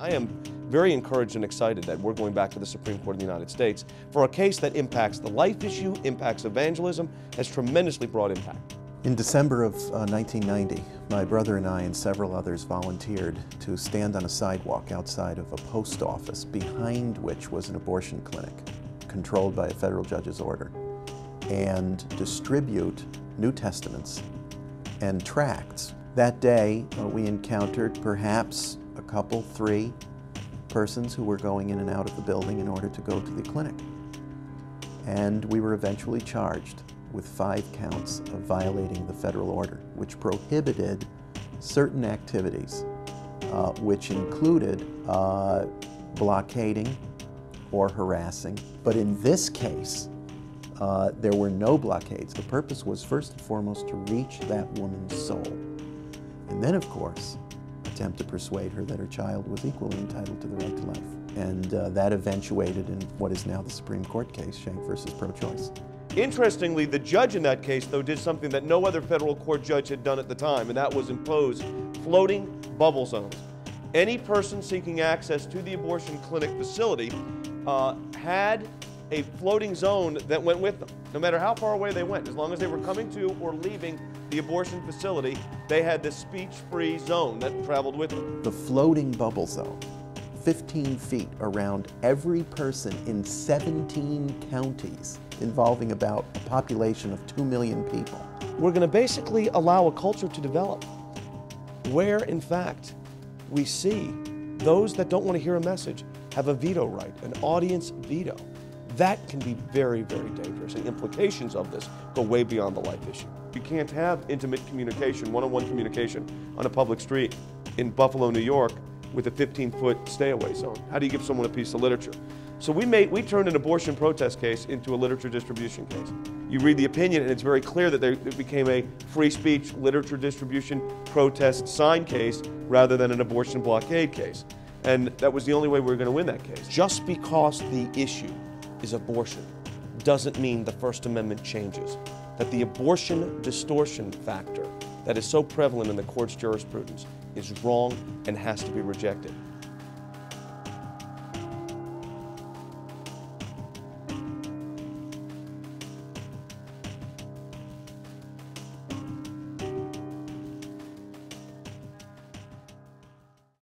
I am very encouraged and excited that we're going back to the Supreme Court of the United States for a case that impacts the life issue, impacts evangelism, has tremendously broad impact. In December of 1990, my brother and I and several others volunteered to stand on a sidewalk outside of a post office, behind which was an abortion clinic controlled by a federal judge's order, and distribute New Testaments and tracts. That day, we encountered perhaps a couple, three persons who were going in and out of the building in order to go to the clinic. And we were eventually charged with 5 counts of violating the federal order, which prohibited certain activities, which included blockading or harassing. But in this case, there were no blockades. The purpose was first and foremost to reach that woman's soul. And then, of course, attempt to persuade her that her child was equally entitled to the right to life. And that eventuated in what is now the Supreme Court case, Schenck v. Pro-Choice. Interestingly, the judge in that case, though, did something that no other federal court judge had done at the time, and that was impose floating bubble zones. Any person seeking access to the abortion clinic facility had a floating zone that went with them. No matter how far away they went, as long as they were coming to or leaving the abortion facility, they had this speech-free zone that traveled with them. The floating bubble zone, 15 feet around every person in 17 counties, involving about a population of 2 million people. We're going to basically allow a culture to develop where, in fact, we see those that don't want to hear a message have a veto right, an audience veto. That can be very, very dangerous. The implications of this go way beyond the life issue. You can't have intimate communication, one-on-one communication on a public street in Buffalo, New York with a 15-foot stay-away zone. How do you give someone a piece of literature? So we turned an abortion protest case into a literature distribution case. You read the opinion and it's very clear that it became a free speech, literature distribution, protest sign case rather than an abortion blockade case. And that was the only way we were going to win that case. Just because the issue is abortion doesn't mean the First Amendment changes, that the abortion distortion factor that is so prevalent in the court's jurisprudence is wrong and has to be rejected.